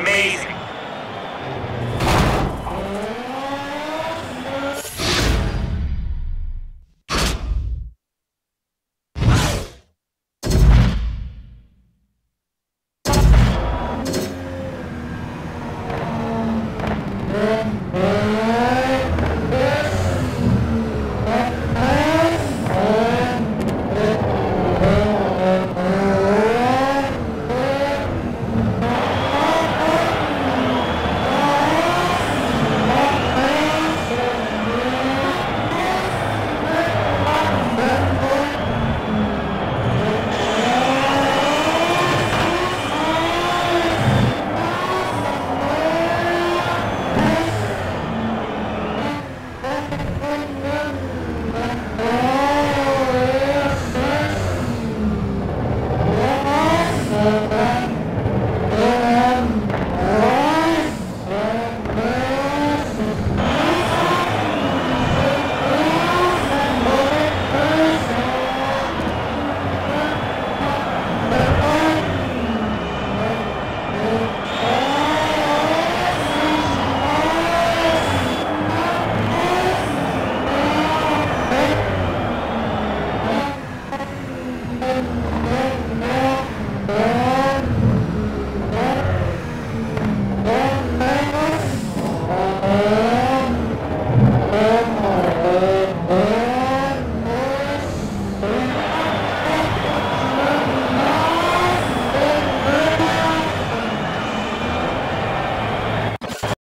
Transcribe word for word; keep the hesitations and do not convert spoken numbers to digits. amazing.